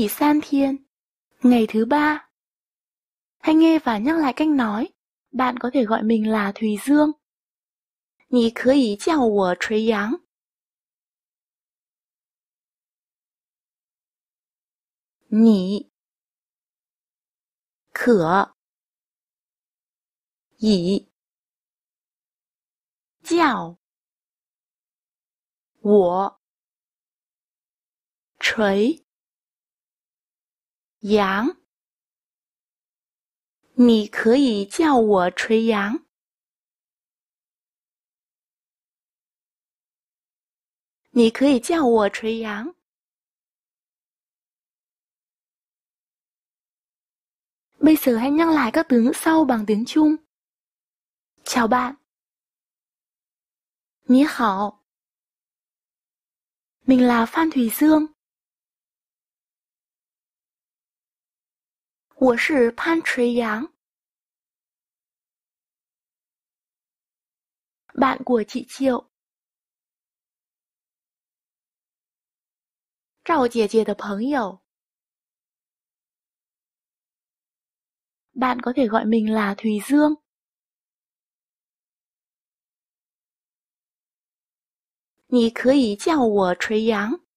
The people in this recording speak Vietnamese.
nghỉ 3 thiên. Ngày thứ 3, hãy nghe và nhắc lại cách nói. Bạn có thể gọi mình là Thùy Dương. 你可以叫我垂杨。你可以叫我垂杨。你可以叫我垂杨。你可以叫我垂杨。Bây giờ hãy nhắc lại các từ ngữ sau bằng tiếng Trung. Chào bạn. 你好. Mình là Phan Thủy Dương. 我是潘垂杨。Bạn của chị Triệu. 赵姐姐的朋友。Bạn có thể gọi mình là Thùy Dương. 你可以叫我垂杨。